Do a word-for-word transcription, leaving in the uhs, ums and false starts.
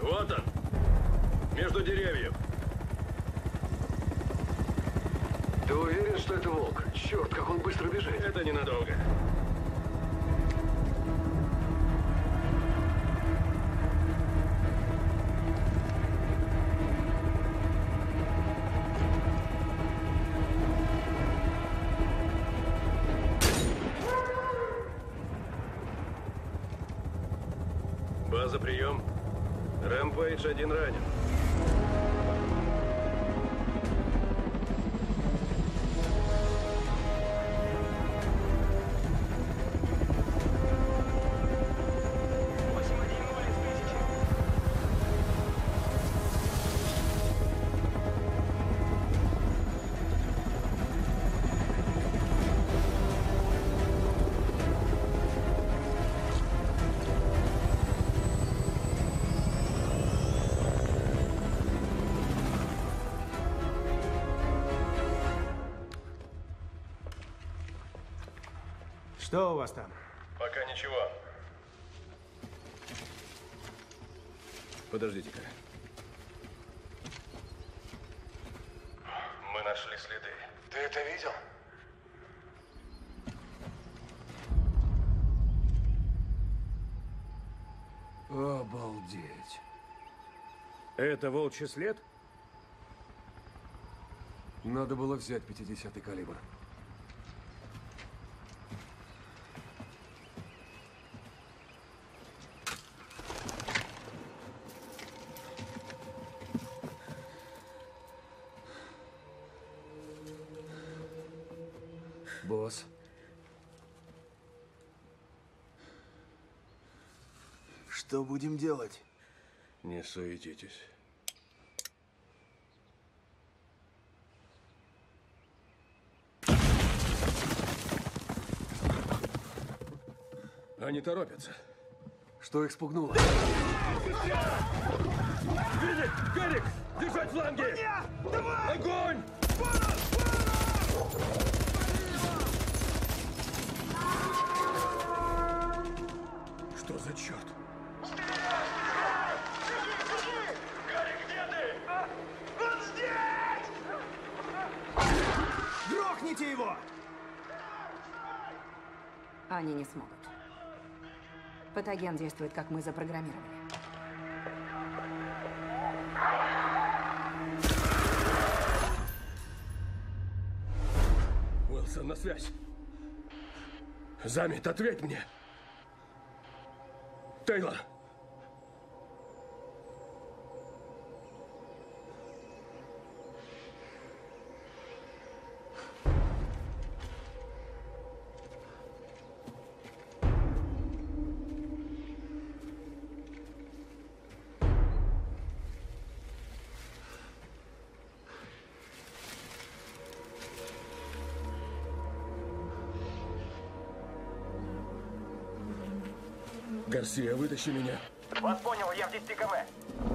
Вот он, между деревьев. Ты уверен, что это волк? Черт, как он быстро бежит. Это ненадолго. За прием. Рэмпейдж один ранен. Что у вас там? Пока ничего. Подождите-ка. Мы нашли следы. Ты это видел? Обалдеть. Это волчий след? Надо было взять пятидесятый калибр. Босс. Что будем делать? Не суетитесь. Они торопятся. Что их спугнуло? Видит! Гарик! Держать фланги! Давай! Огонь! Что за черт? Стреляй! Стреляй! Бежи, бежи! Гарик, где ты? А? Он здесь! Грохните его! Они не смогут. Патоген действует, как мы запрограммировали. Уилсон, на связь. Замит, ответь мне. Тейла! Гарсия, вытащи меня. Вас понял, я в десяти километрах.